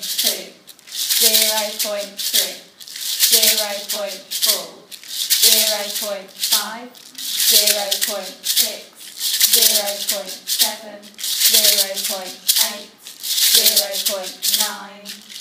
0.2, 0.3, 0.4, 0.5, 0.6, 0.7, 0.8, 0.9,